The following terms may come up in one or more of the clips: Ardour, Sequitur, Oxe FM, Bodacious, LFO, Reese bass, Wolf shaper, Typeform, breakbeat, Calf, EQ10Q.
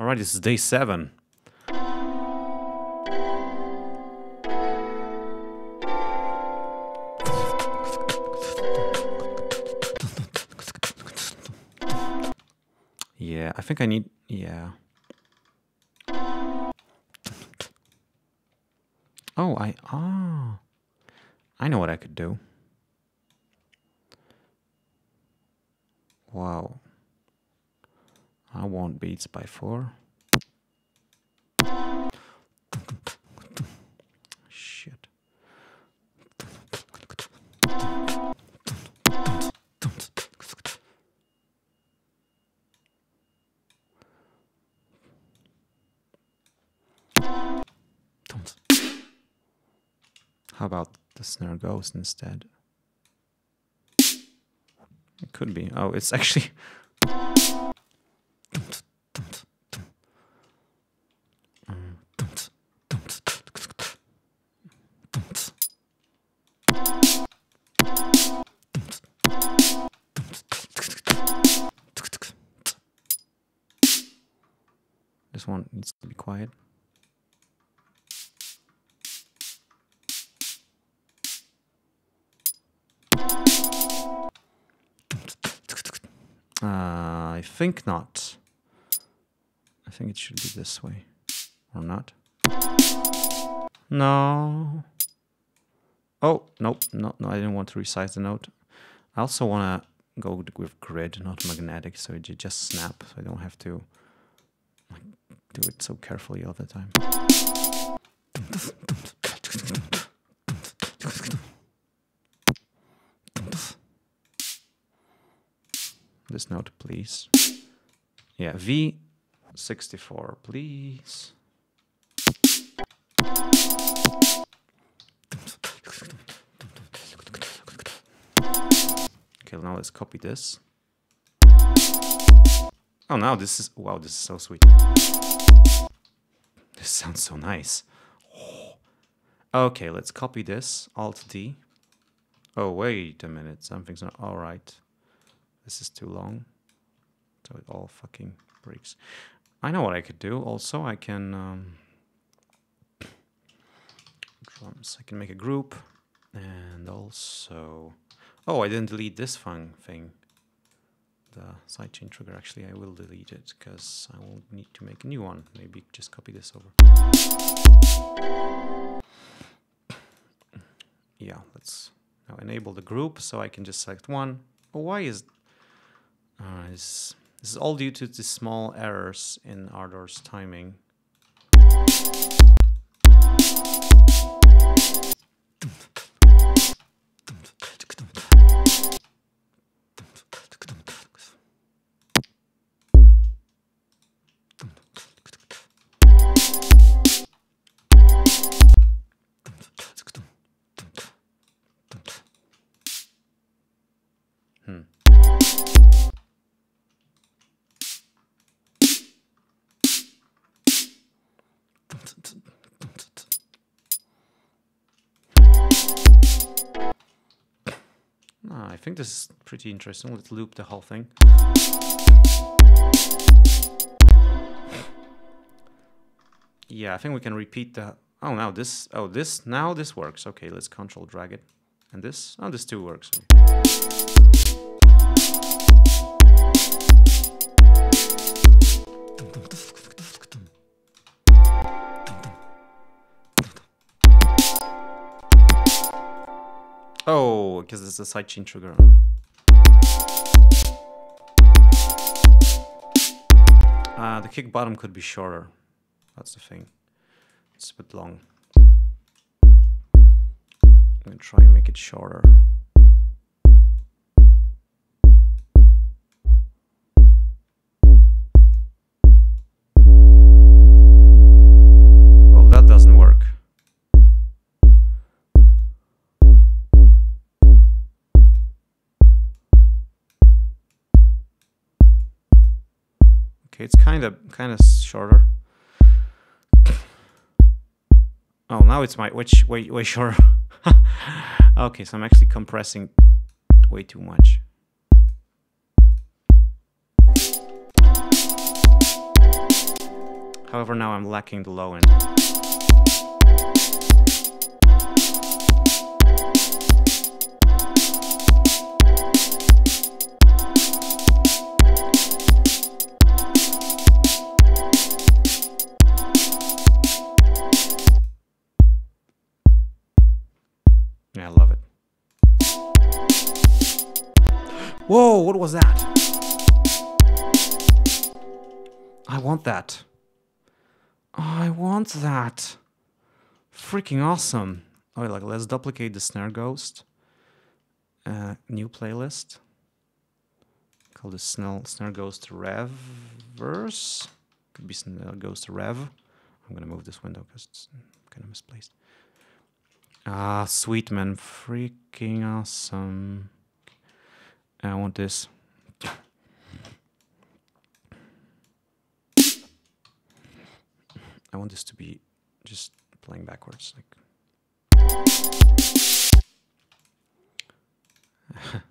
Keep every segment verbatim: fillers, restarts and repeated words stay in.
Alright, this is day seven. Yeah, I think I need... yeah. Oh, I... ah. Oh, I know what I could do. Wow. I want beats by four. Shit. How about the snare goes instead? It could be. Oh, it's actually... This one needs to be quiet. Uh, I think not. I think it should be this way. Or not. No. Oh, nope. No, no, I didn't want to resize the note. I also want to go with grid, not magnetic, so it just snap. So I don't have to like, do it so carefully all the time. This note, please. Yeah, V sixty-four, please. Okay, now let's copy this. Oh, now this is... wow, this is so sweet. This sounds so nice. Oh. Okay, let's copy this. Alt-D. Oh, wait a minute. Something's not... all right. This is too long, so it all fucking breaks. I know what I could do. Also, I can um, drums. I can make a group, and also, oh, I didn't delete this fun thing. The sidechain trigger. Actually, I will delete it because I will need to make a new one. Maybe just copy this over. Yeah, let's now enable the group, so I can just select one. Oh, why is Uh, this, this is all due to the small errors in Ardour's timing. Hmm. I think this is pretty interesting. Let's loop the whole thing. Yeah, I think we can repeat the... oh, now this... oh, this... now this works. Okay, let's control drag it. And this... oh, this too works. Oh, because it's a sidechain trigger. Uh, the kick bottom could be shorter. That's the thing. It's a bit long. I'm gonna try and make it shorter. It's kind of kind of shorter. Oh, now it's my which way way shorter. Okay, so I'm actually compressing way too much. However, now I'm lacking the low end. Yeah, I love it. Whoa, what was that? I want that. I want that. Freaking awesome. Oh, like, let's duplicate the snare ghost. Uh, new playlist. Call this snare ghost reverse. Could be snare ghost rev. I'm gonna move this window because it's kind of misplaced. Ah, sweet man, freaking awesome. I want this. I want this to be just playing backwards, like.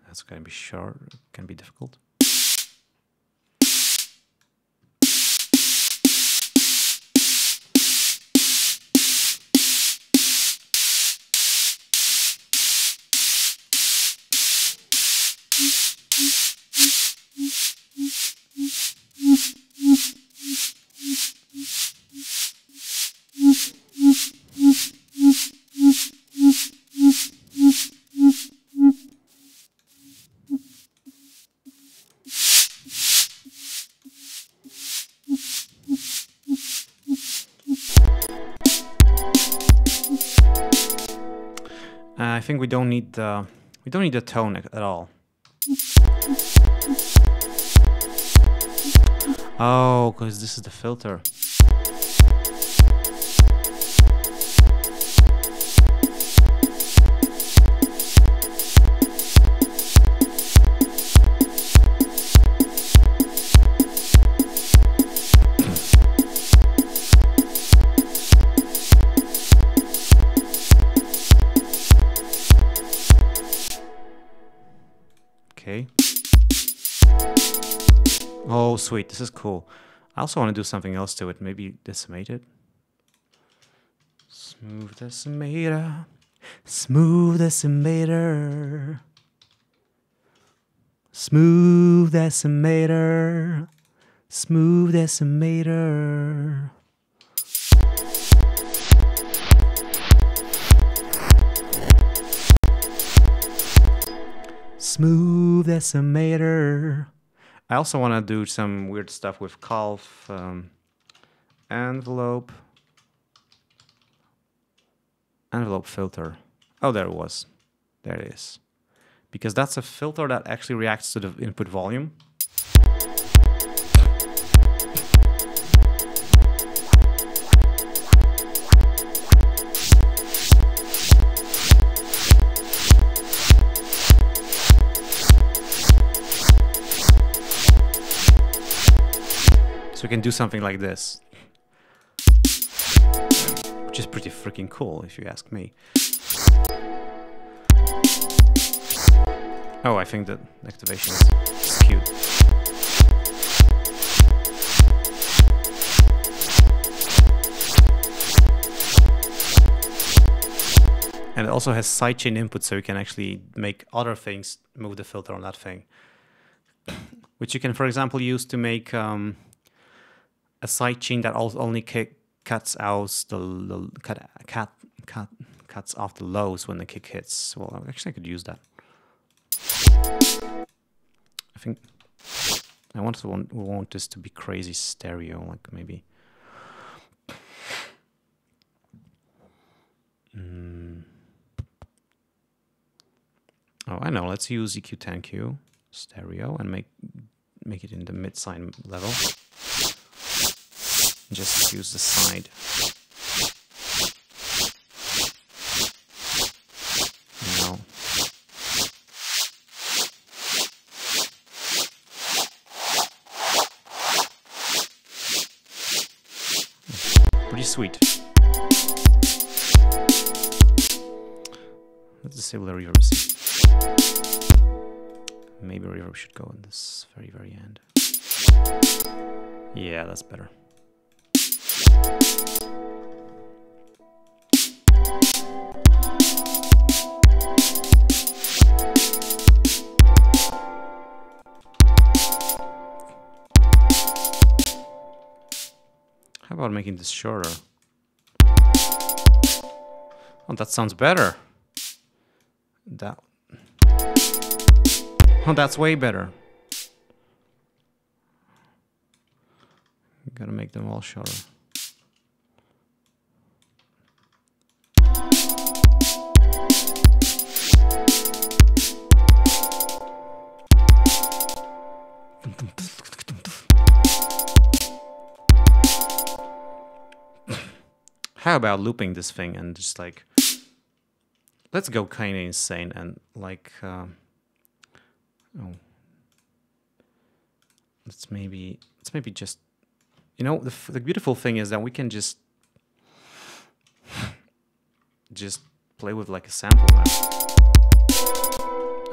That's gonna be short. It can be difficult. I think we don't need the we don't need the tone at all. Oh, because this is the filter. Oh, sweet, this is cool. I also want to do something else to it. Maybe decimate it. Smooth decimator. Smooth decimator. Smooth decimator. Smooth decimator. Smooth decimator. I also want to do some weird stuff with Calf, um, envelope, envelope filter. Oh, there it was. There it is. Because that's a filter that actually reacts to the input volume. So we can do something like this, which is pretty freaking cool, if you ask me. Oh, I think that activation is skewed. And it also has sidechain input, so you can actually make other things move the filter on that thing, which you can, for example, use to make um, a sidechain that only cuts out the, the cut, cut, cut, cuts off the lows when the kick hits. Well, actually, I could use that. I think I want to want, want this to be crazy stereo, like maybe. Mm. Oh, I know. Let's use E Q ten Q stereo and make make it in the mid sign level. Just use the side. No. Pretty sweet. Let's disable the reverb. Maybe reverb should go in this very, very end. Yeah, that's better. How about making this shorter? Oh, that sounds better. That. Oh, that's way better. Gotta make them all shorter. How about looping this thing and just like, let's go kind of insane and like, um, oh, let's maybe, let's maybe just, you know, the, the beautiful thing is that we can just, just play with like a sample.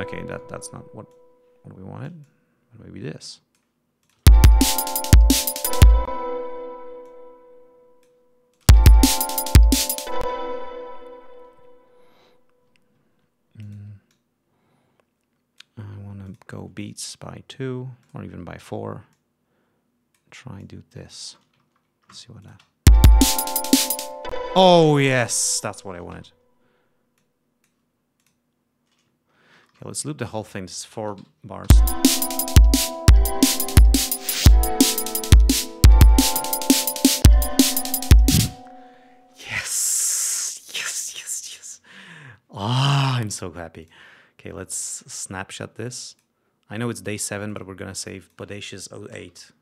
Okay, that, that's not what, what we wanted. Maybe this. Go beats by two or even by four. Try do this. Let's see what that. Oh yes, that's what I wanted. Okay, let's loop the whole thing. This is four bars. Yes, yes, yes, yes. Ah, oh, I'm so happy. Okay, let's snapshot this. I know it's day seven, but we're gonna save Bodacious oh eight.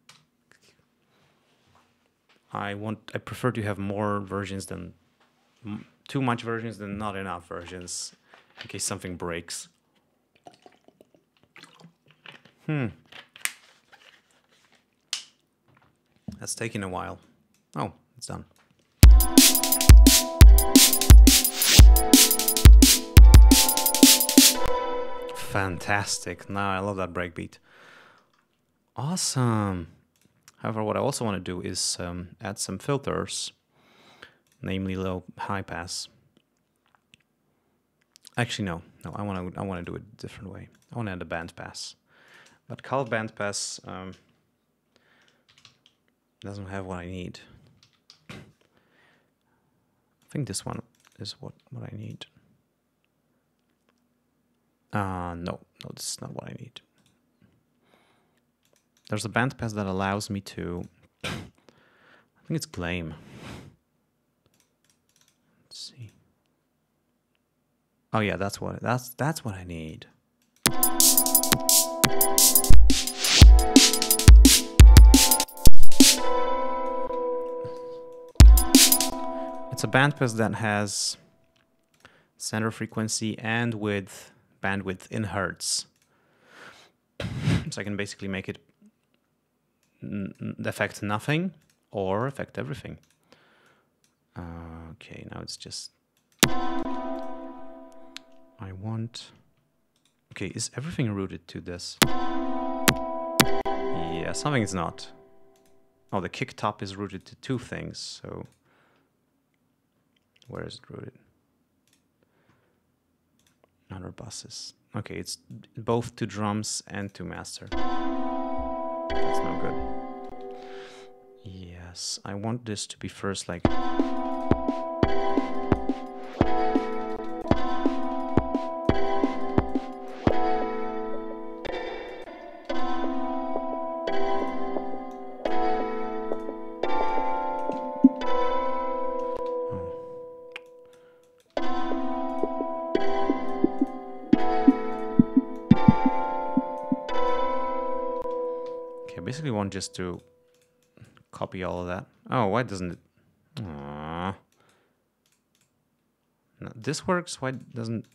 I want. I prefer to have more versions than m too much versions than not enough versions, in case something breaks. Hmm. That's taking a while. Oh, it's done. Fantastic. Now I love that breakbeat. Awesome. However, what I also want to do is um, add some filters, namely low high pass. Actually, no, no. I want to. I want to do it a different way. I want to add a band pass, but Calf band pass um, doesn't have what I need. I think this one is what what I need. Uh, no, no, this is not what I need. There's a band pass that allows me to, I think it's claim. Let's see. Oh yeah, that's what, that's, that's what I need. It's a band pass that has center frequency and width. Bandwidth in hertz, so I can basically make it affect nothing or affect everything. Uh, okay, now it's just I want. Okay, is everything rooted to this? Yeah, something is not. Oh, the kick top is rooted to two things. So where is it rooted? Other buses. Okay, it's both to drums and to master. That's not good. Yes, I want this to be first like. Just to copy all of that. Oh, why doesn't it? Aww. No, this works. Why doesn't?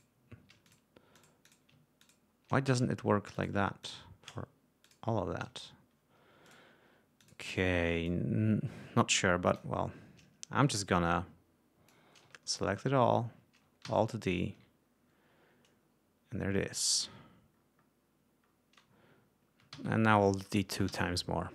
Why doesn't it work like that for all of that? Okay, N not sure, but well, I'm just gonna select it all, Alt D, and there it is. And now I'll do two times more.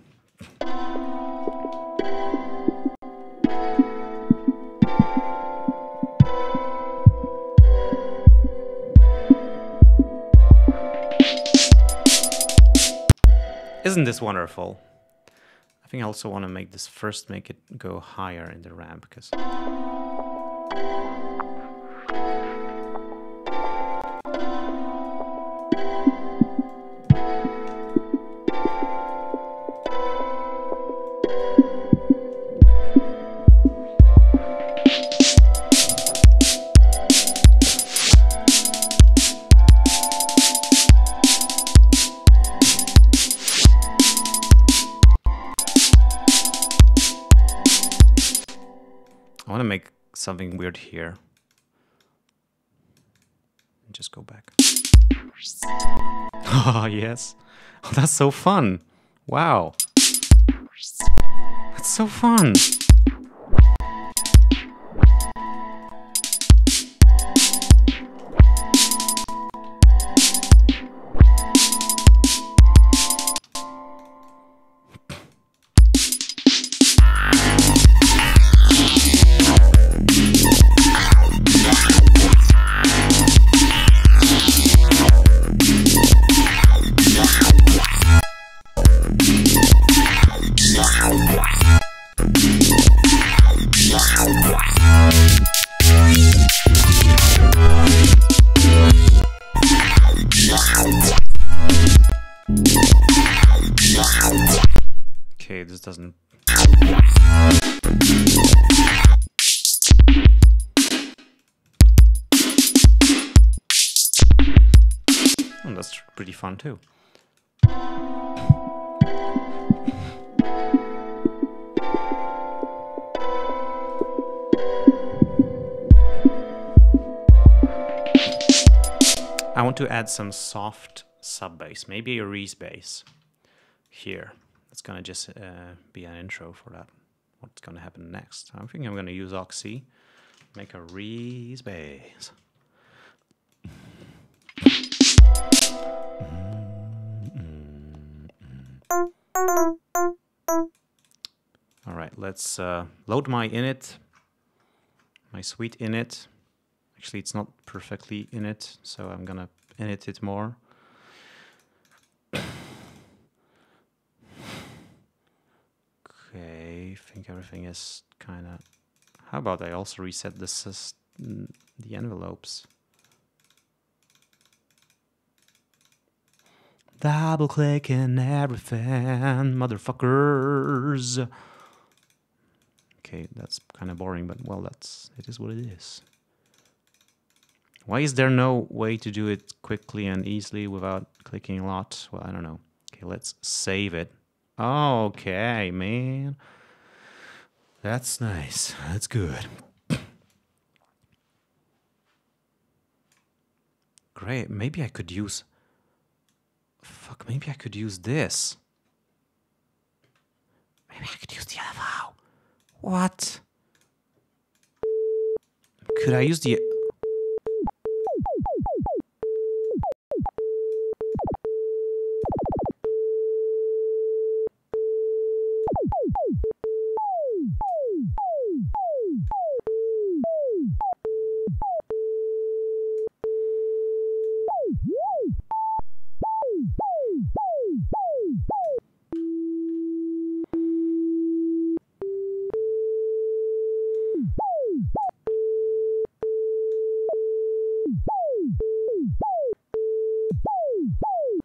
Isn't this wonderful? I think I also want to make this first, make it go higher in the ramp, because something weird here. Just go back. Oh, yes. Oh, that's so fun. Wow. That's so fun. Doesn't and that's pretty fun too. I want to add some soft sub bass, maybe a reed bass here. It's gonna just uh, be an intro for that. What's gonna happen next? I think I'm gonna use Oxe, make a reed bass. All right, let's uh, load my init, my sweet init. Actually, it's not perfectly init, so I'm gonna init it more. I think everything is kind of... How about I also reset the, the envelopes? Double clicking everything, motherfuckers. Okay, that's kind of boring, but well, that's it is what it is. Why is there no way to do it quickly and easily without clicking a lot? Well, I don't know. Okay, let's save it. Okay, man. That's nice. That's good. Great. Maybe I could use... Fuck, maybe I could use this. Maybe I could use the L F O. What? Could I use the...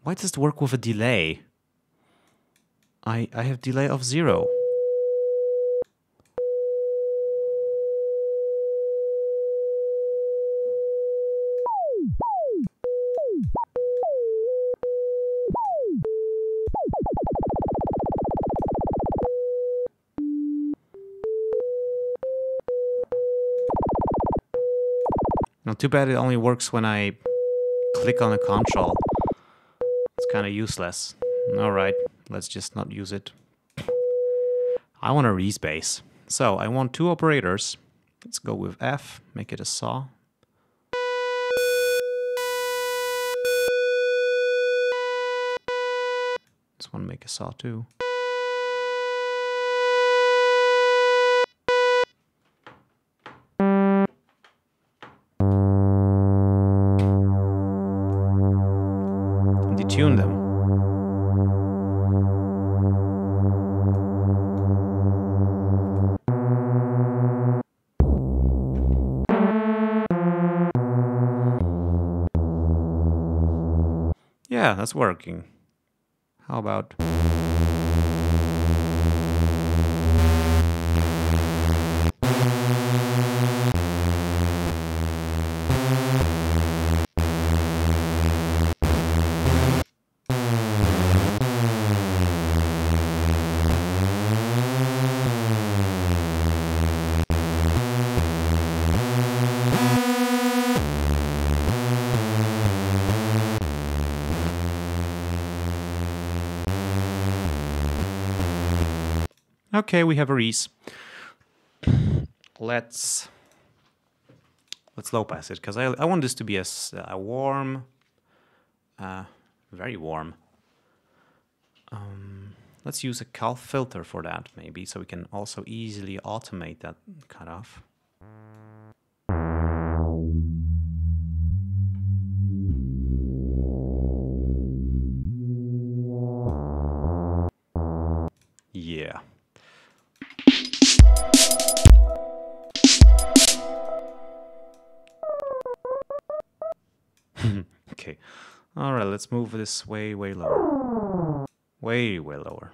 Why does it work with a delay? I I have delay of zero. Now, too bad it only works when I click on a control. Kind of useless. All right, let's just not use it. I want a reed bass, so I want two operators. Let's go with F, make it a saw. This one make a saw too. Tune them. Yeah, that's working. How about... Okay, we have a Reese. Let's let's low pass it because I I want this to be a, a warm, uh, very warm. Um, let's use a Calf filter for that maybe, so we can also easily automate that cutoff. Yeah. Okay, all right, let's move this way, way lower. Way, way lower.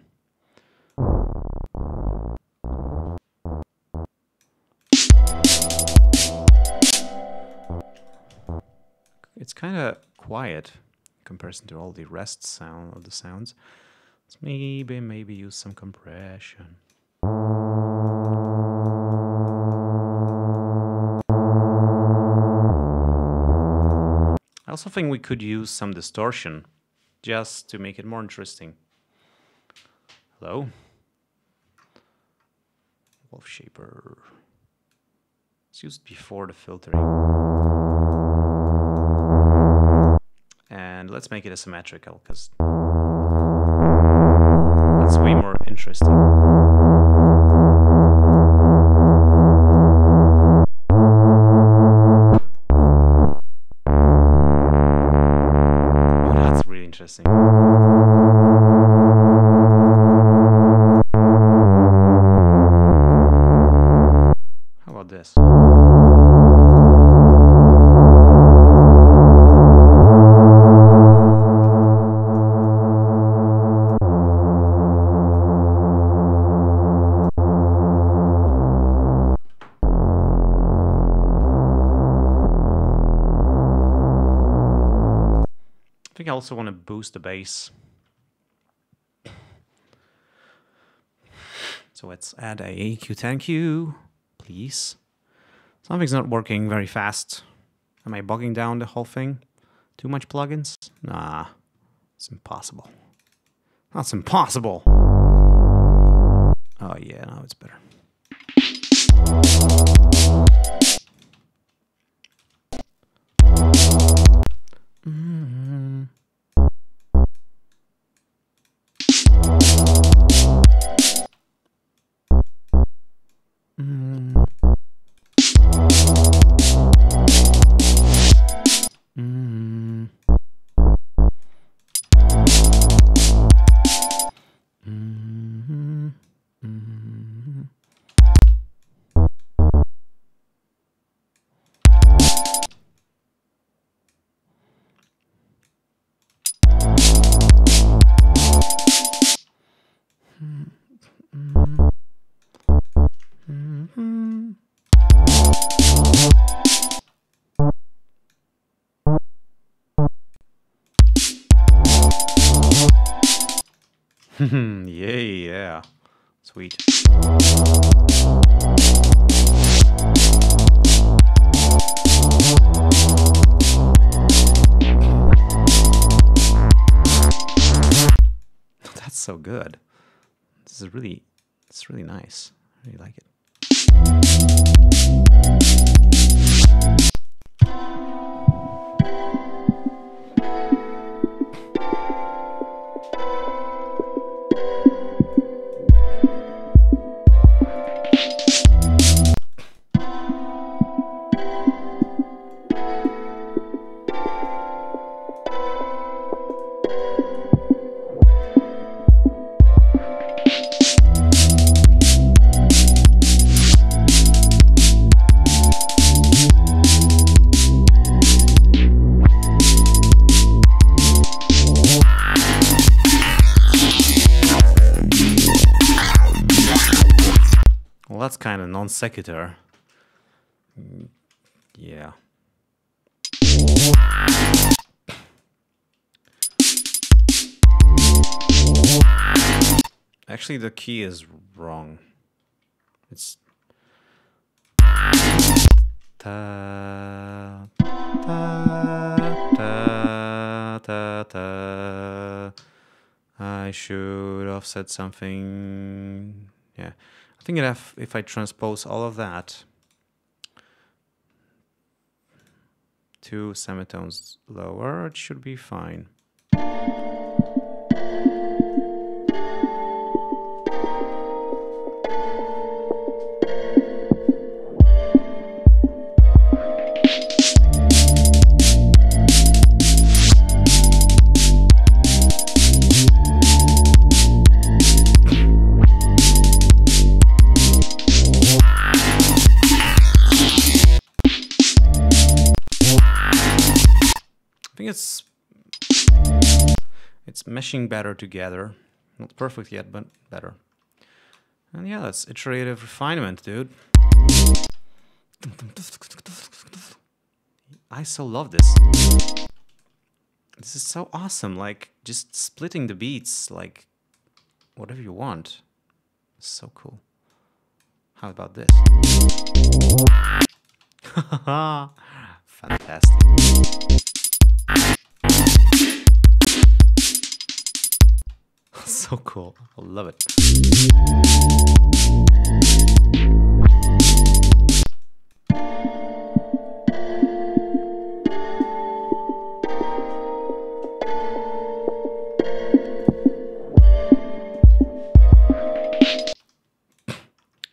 It's kind of quiet in comparison to all the rest sound of the sounds. Let's maybe, maybe use some compression. I also think we could use some distortion, just to make it more interesting. Hello? Wolf shaper. It's used before the filtering. And let's make it asymmetrical, because that's way more interesting. Interesting. How about this? I also want to boost the bass. So let's add a E Q ten Q, please. Something's not working very fast. Am I bogging down the whole thing? Too much plugins? Nah, it's impossible. That's impossible. Oh yeah, now it's better. Mm-hmm. yeah, yeah, sweet. That's so good. This is really, it's really nice. I really like it. Well, that's kind of non sequitur. Yeah. Actually, the key is wrong. It's ta ta ta ta ta. I should offset something. Yeah, I think if if I transpose all of that, two semitones lower, it should be fine. It's it's meshing better together. Not perfect yet, but better. And yeah, that's iterative refinement, dude. I so love this. This is so awesome. Like just splitting the beats, like whatever you want. It's so cool. How about this? Fantastic. So cool. I love it.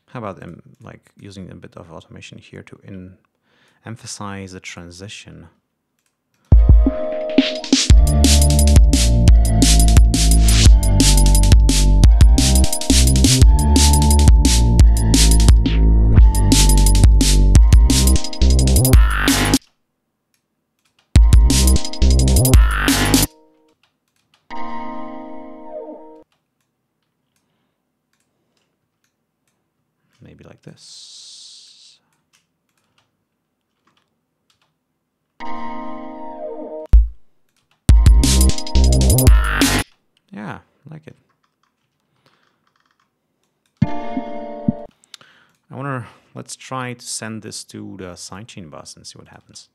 How about um, like using a bit of automation here to in emphasize the transition? Maybe like this. Yeah, like it. I wonder, let's try to send this to the sidechain bus and see what happens.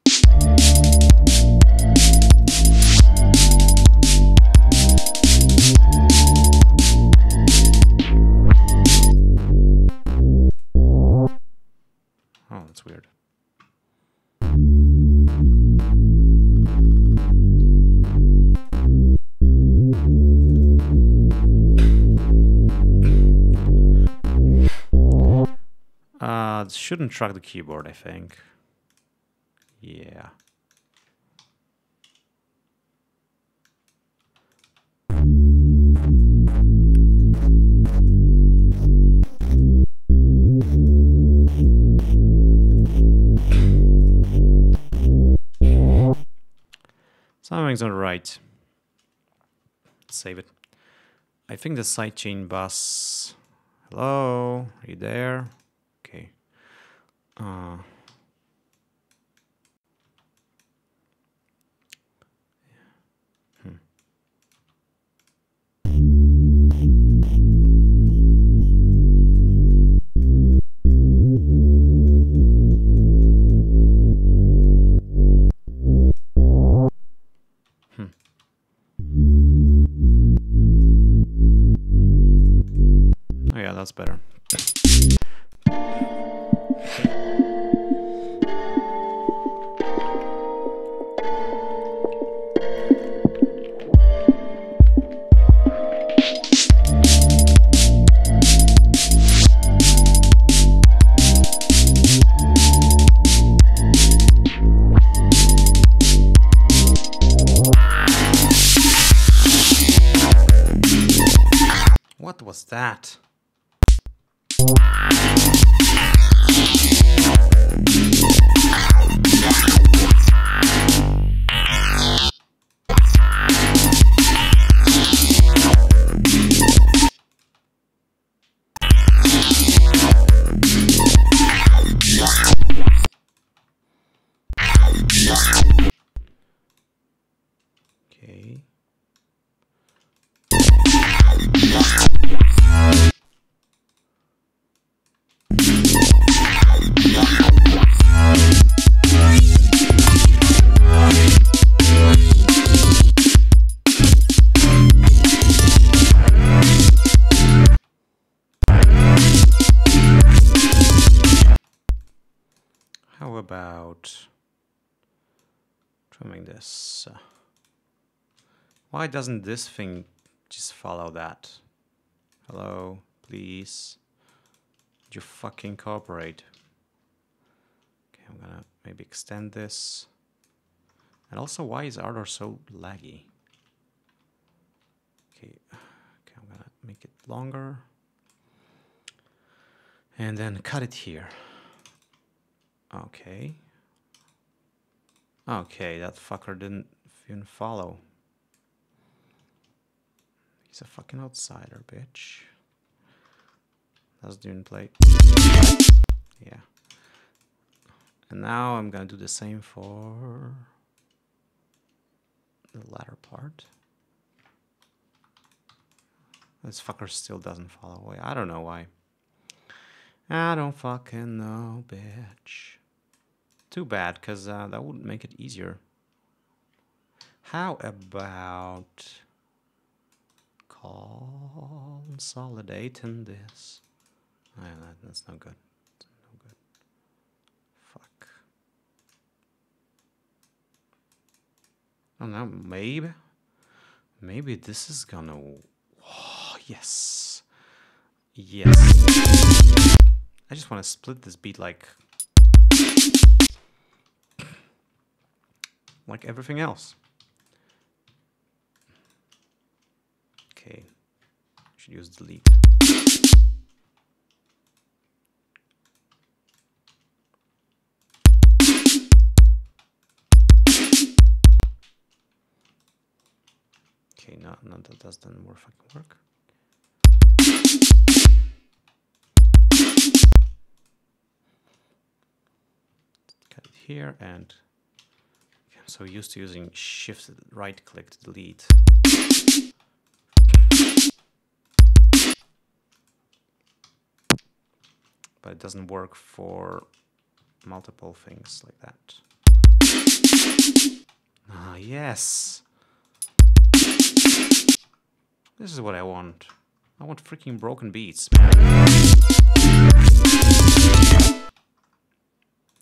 Oh, that's weird. Uh, shouldn't track the keyboard, I think. Yeah. Something's not right. Save it. I think the sidechain bus. Hello, are you there? Okay. Uh, That's better. What was that? about trimming this? Why doesn't this thing just follow that? Hello, please. You fucking cooperate. Okay, I'm gonna maybe extend this. And also, why is Ardour so laggy? Okay, okay, I'm gonna make it longer. And then cut it here. Okay. Okay, that fucker didn't even follow. He's a fucking outsider, bitch. That's doing play. Yeah. And now I'm gonna do the same for the latter part. This fucker still doesn't follow away. I don't know why. I don't fucking know, bitch. Too bad, because uh, that would make it easier. How about consolidating this? Oh, yeah, that, that's not good. That's not good. Fuck. I don't know, maybe. Maybe this is gonna... Oh, yes. Yes. I just want to split this beat like like everything else. Okay, should use delete. Okay, no, no, that doesn't more fucking work. Here, and I'm so used to using shift right click to delete. But it doesn't work for multiple things like that. Ah, yes! This is what I want. I want freaking broken beats, man.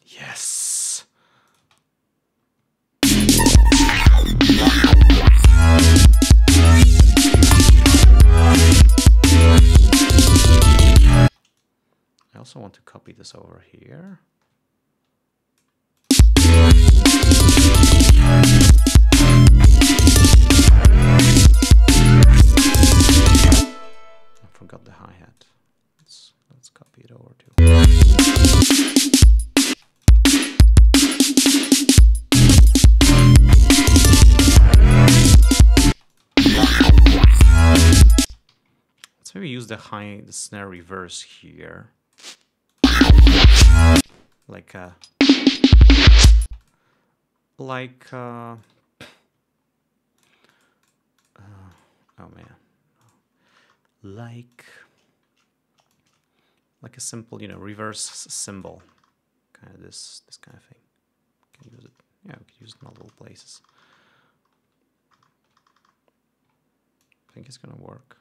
Yes! I also want to copy this over here. I forgot the hi-hat. Let's, let's copy it over too. Let's maybe use the high the snare reverse here. Like uh like uh, uh oh man. Like like a simple, you know, reverse symbol. Kind of this this kind of thing. Can use it. Yeah, we can use it in multiple places. I think it's gonna work.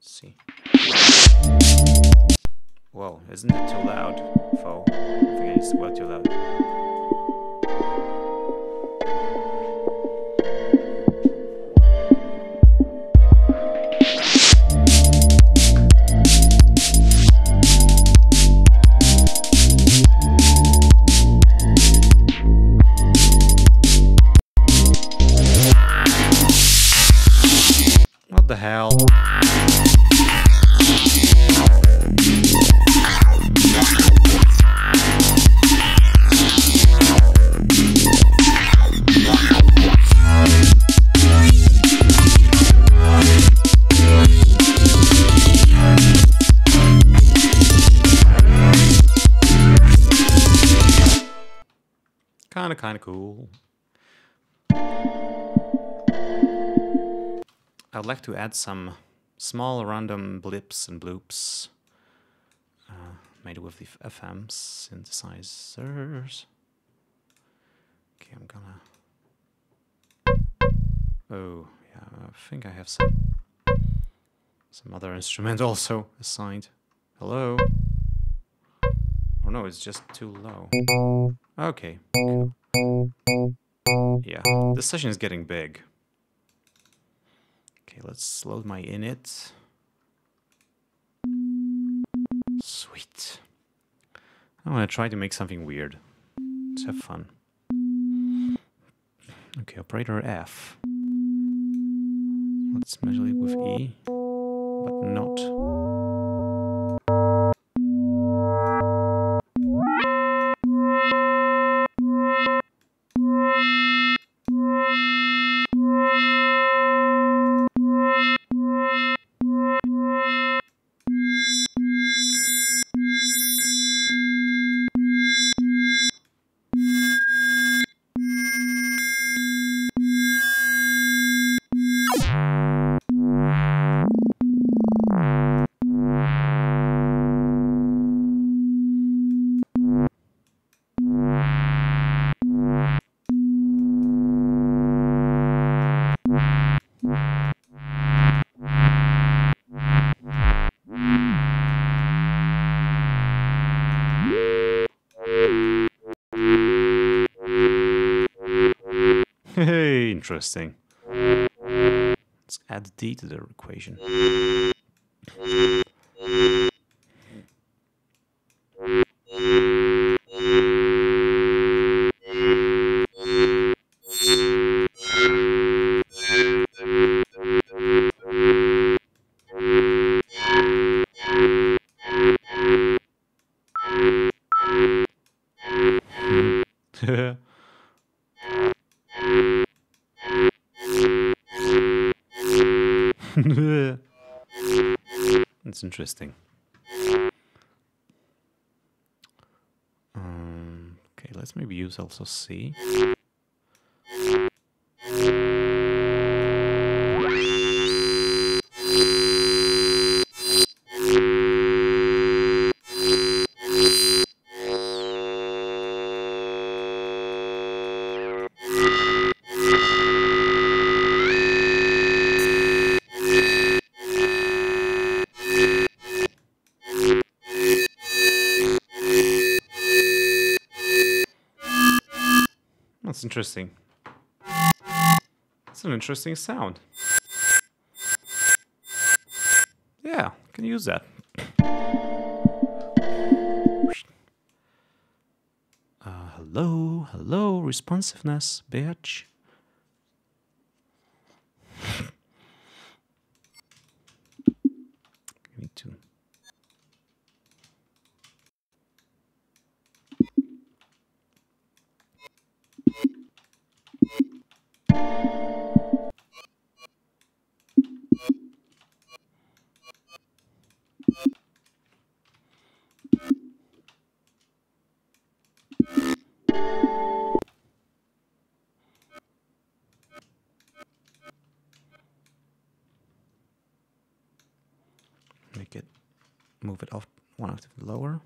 Let's see. Whoa, isn't it too loud? Foe. I think it's well too loud. What the hell? Kind of, kind of cool. I'd like to add some small random blips and bloops uh, made with the F M synthesizers. Okay, I'm gonna... Oh, yeah, I think I have some, some other instrument also assigned. Hello? Oh no, it's just too low. Okay. Yeah, this session is getting big. Okay, let's load my init. Sweet. I want to try to make something weird. Let's have fun. Okay, operator F. Let's measure it with E, but not. Interesting. Let's add D to the equation. Interesting. Um, okay, let's maybe use also C. Interesting. It's an interesting sound. Yeah, can use that. Uh, hello, hello, responsiveness, bitch. Me too. Make it move it off one octave lower.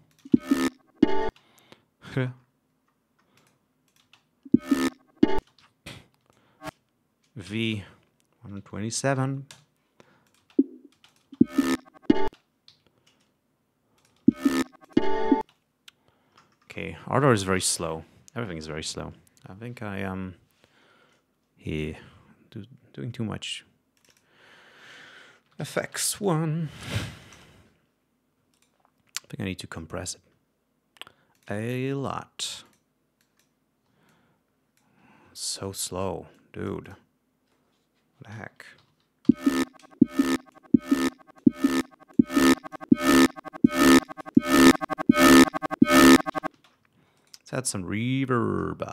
V one twenty-seven. Okay, Ardour is very slow. Everything is very slow. I think I am here do, doing too much. F X one. I think I need to compress it a lot. So slow, dude. What the heck? Let's add some reverb.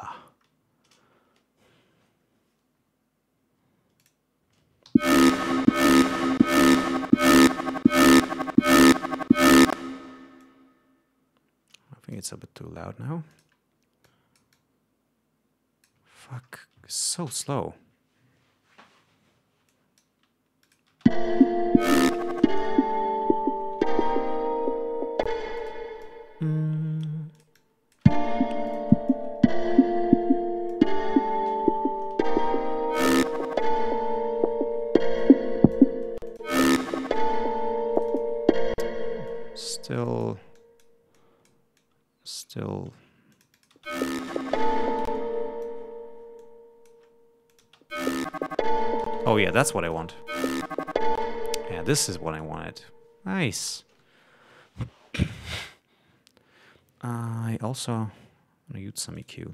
I think it's a bit too loud now. Fuck, it's so slow. still. Oh yeah, that's what I want. Yeah, this is what I wanted. Nice. uh, I also want to use some E Q.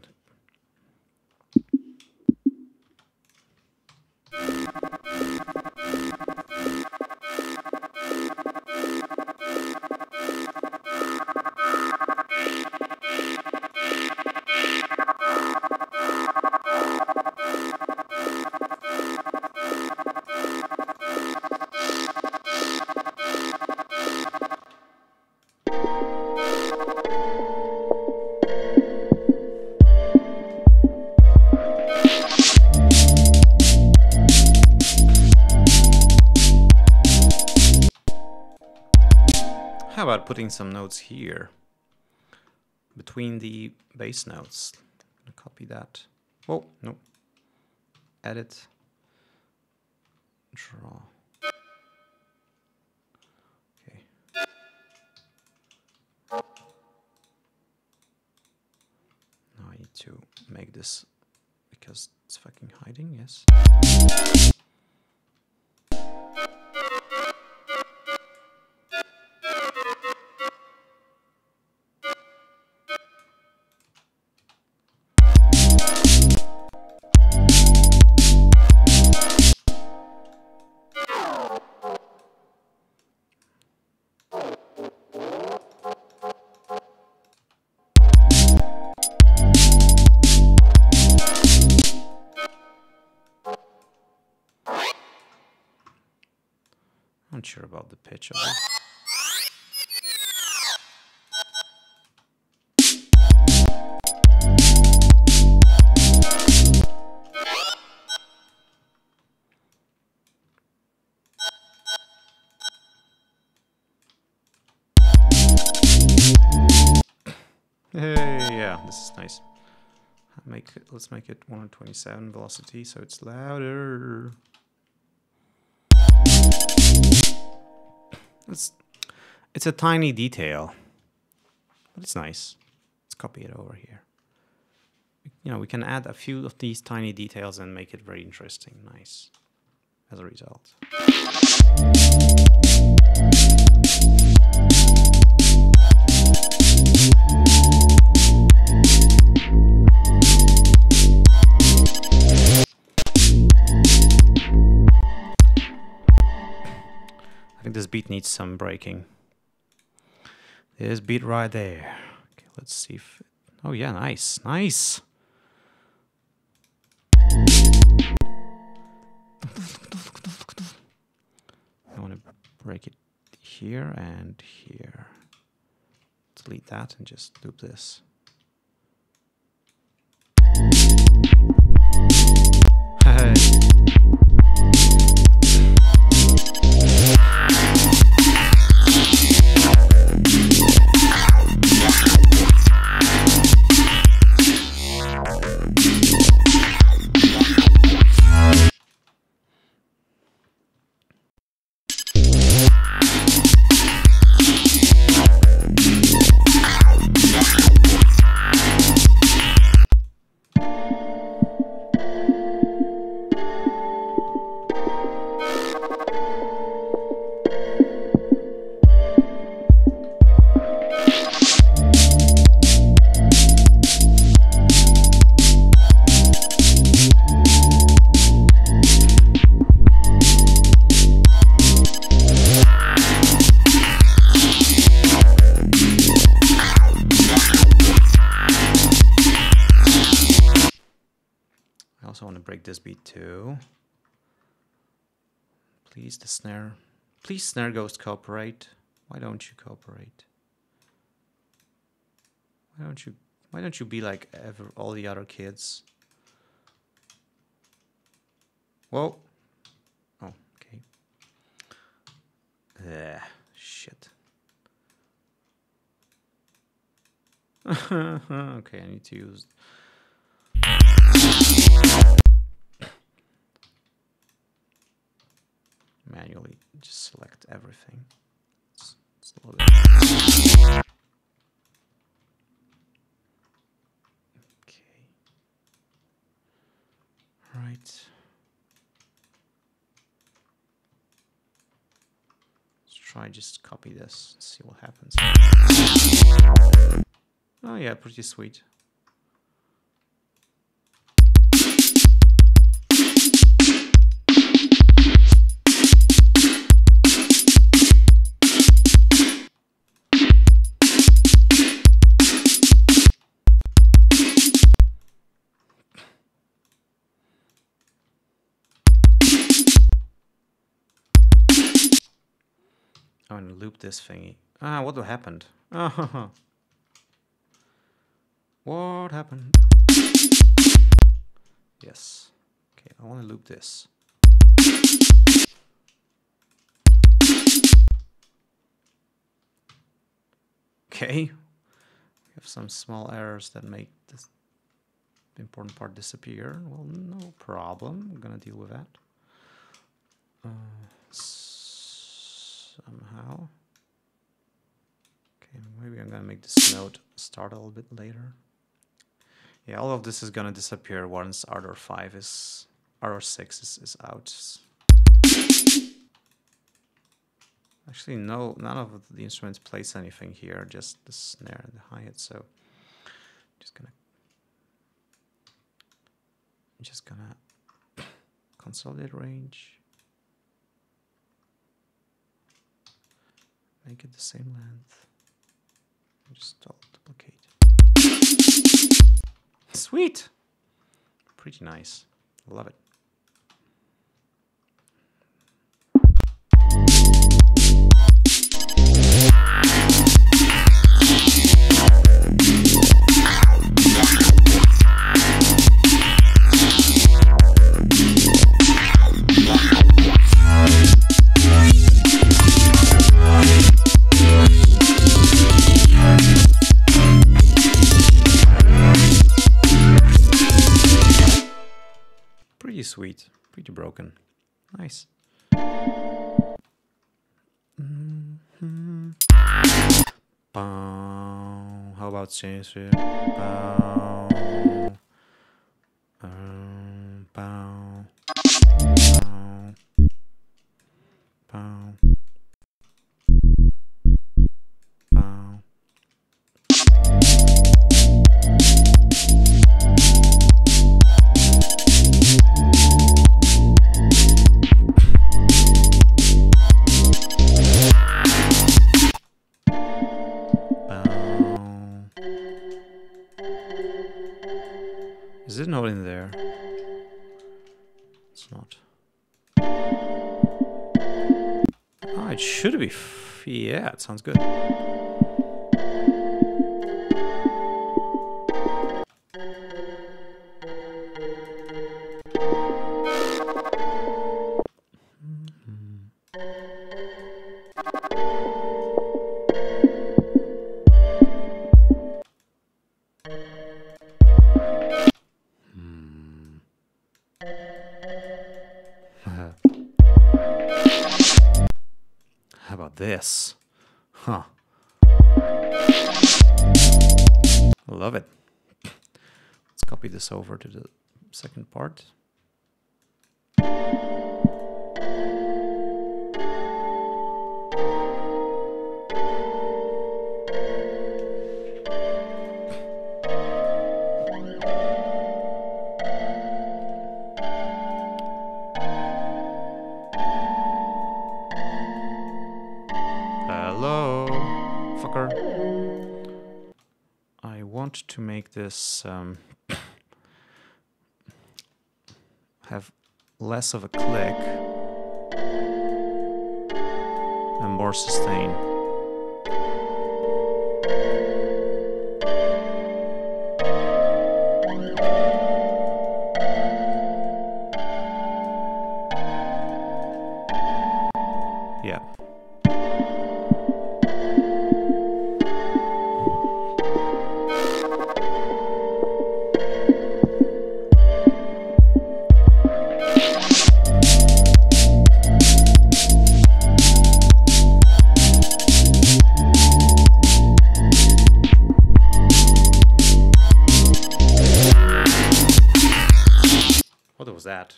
Putting some notes here between the bass notes. Copy that. Oh no. Edit. Draw. Okay. Now I need to make this because it's fucking hiding. Yes. Sure about the pitch of it. Hey, yeah, this is nice. Make it, let's make it one twenty-seven velocity so it's louder. It's, it's a tiny detail, but it's nice. Let's copy it over here. You know, we can add a few of these tiny details and make it very interesting, nice, as a result. This beat needs some breaking. This beat right there. Okay, let's see if. Oh yeah, nice, nice. I want to break it here and here. Delete that and just loop this. Please, the snare. Please, snare ghost, cooperate. Why don't you cooperate? Why don't you? Why don't you be like ever, all the other kids? Whoa. Oh, okay. Ah, shit. Okay, I need to use. Manually just select everything. It's, it's a little bit. Let's try just copy this and see what happens. Oh yeah, pretty sweet. I'm gonna loop this thingy. Ah, what happened? Ah, what happened? Yes. Okay, I wanna loop this. Okay. We have some small errors that make this important part disappear. Well, no problem. I'm gonna deal with that. Uh, so Somehow. Okay, maybe I'm gonna make this note start a little bit later. Yeah, all of this is gonna disappear once Ardour five is Ardour six is, is out. Actually, no, none of the instruments plays anything here, just the snare and the hi-hat, so I'm just gonna I'm just gonna consolidate range. Make it the same length. Just all duplicate. Sweet! Pretty nice. Love it. Pretty sweet, pretty broken. Nice. Mm-hmm. How about change here? Is it not in there? It's not. Ah, it should be. F yeah, it sounds good. This. Huh. Love it. Let's copy this over to the second part. To make this um, have less of a click and more sustain. Yeah. that.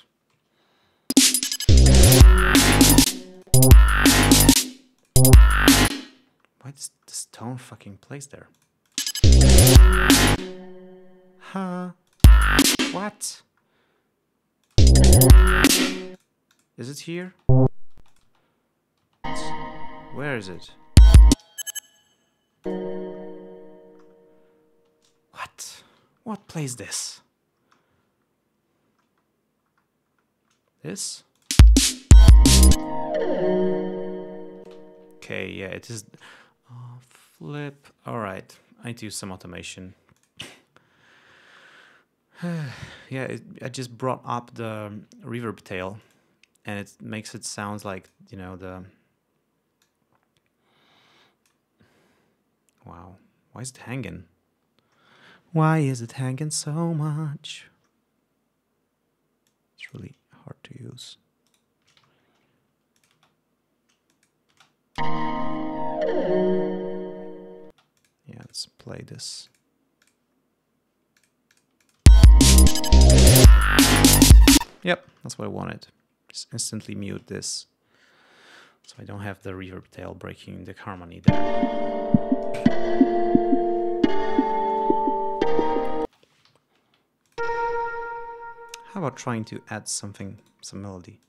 Why does this tone fucking plays there? Huh? What? Is it here? Where is it? What? What plays this? This? Okay, yeah, it is. Oh, flip. Alright, I need to use some automation. Yeah, it, I just brought up the reverb tail, and it makes it sound like, you know, the... Wow, why is it hanging? Why is it hanging so much? It's really hard to use. Yeah, let's play this. Yep, that's what I wanted. Just instantly mute this, so I don't have the reverb tail breaking the harmony there. How about trying to add something, some melody?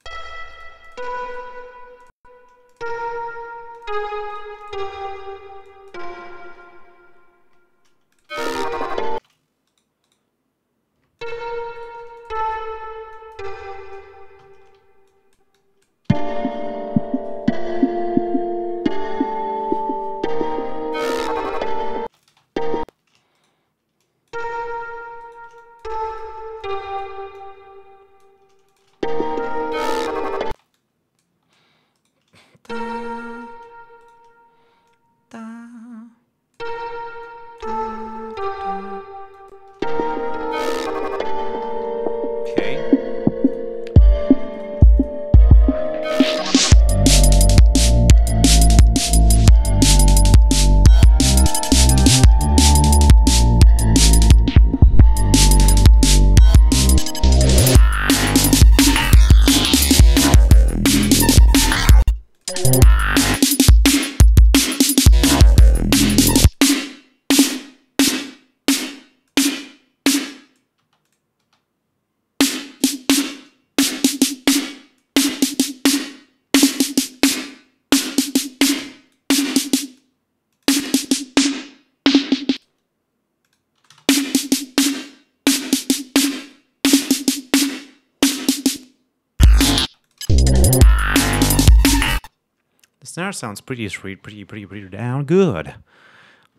Snare sounds pretty sweet, pretty, pretty, pretty damn good,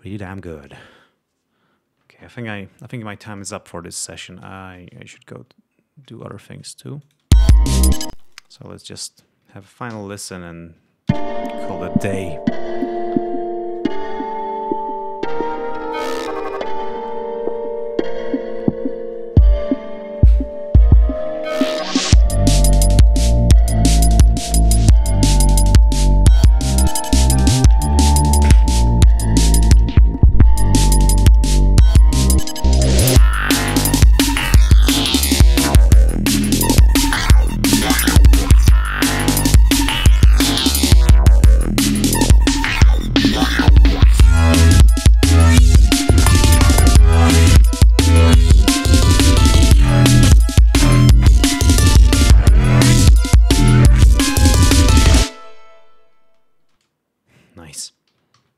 pretty damn good. Okay, I think I, I think my time is up for this session. I, I should go do other things too. So let's just have a final listen and call it a day.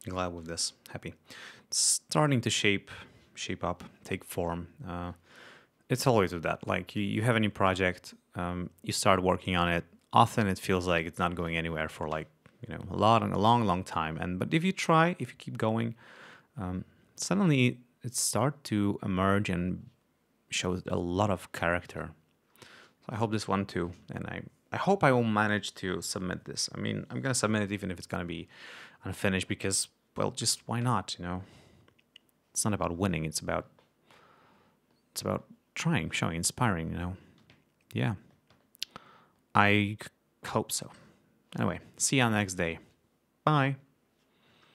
Glad with this, happy. It's starting to shape, shape up, take form. Uh, it's always with that. Like you, you have any project, um, you start working on it. Often it feels like it's not going anywhere for like you know a lot and a long, long time. And but if you try, if you keep going, um, suddenly it starts to emerge and shows a lot of character. So I hope this one too, and I I hope I will manage to submit this. I mean, I'm gonna submit it even if it's gonna be unfinished because, well, just why not, you know? It's not about winning, it's about it's about trying, showing, inspiring, you know? Yeah. I hope so. Anyway, see you on the next day. Bye.